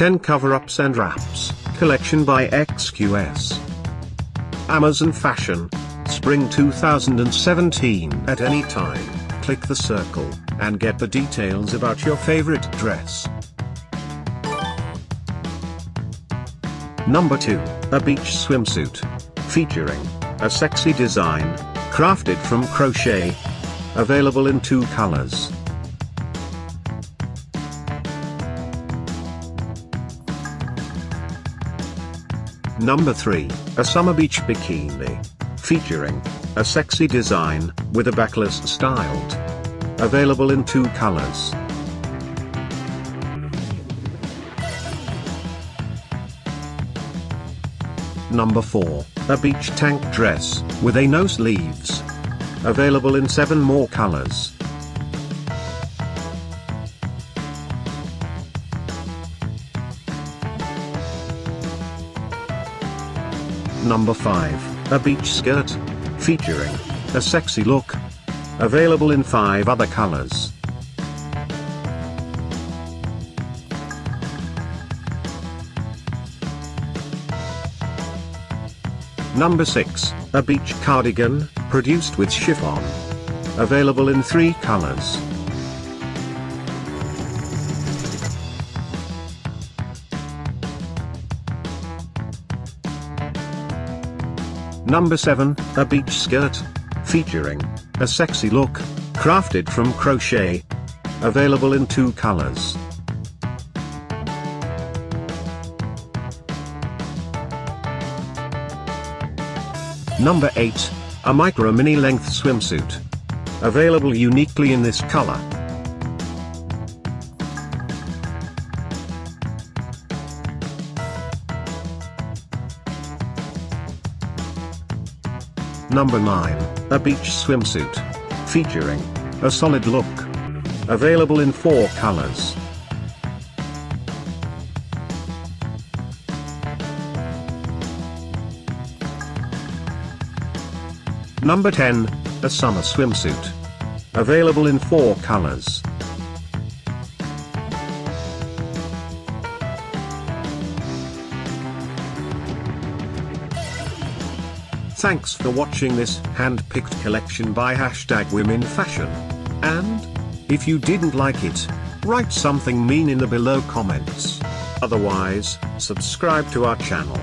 10 Cover-Ups and Wraps, collection by XQS. Amazon Fashion, Spring 2017. At any time, click the circle, and get the details about your favorite dress. Number 2, a beach swimsuit. Featuring a sexy design, crafted from crochet. Available in 2 colors. Number 3, a summer beach bikini. Featuring a sexy design, with a backless styled. Available in 2 colors. Number 4, a beach tank dress, with a no sleeves. Available in 7 more colors. Number 5, a beach skirt. Featuring a sexy look. Available in 5 other colors. Number 6, a beach cardigan, produced with chiffon. Available in 3 colors. Number 7, a beach skirt. Featuring a sexy look, crafted from crochet. Available in 2 colors. Number 8, a micro mini length swimsuit. Available uniquely in this color. Number 9, a beach swimsuit. Featuring a solid look. Available in 4 colors. Number 10, a summer swimsuit. Available in 4 colors. Thanks for watching this hand-picked collection by #WomenFashion. And if you didn't like it, write something mean in the below comments. Otherwise, subscribe to our channel.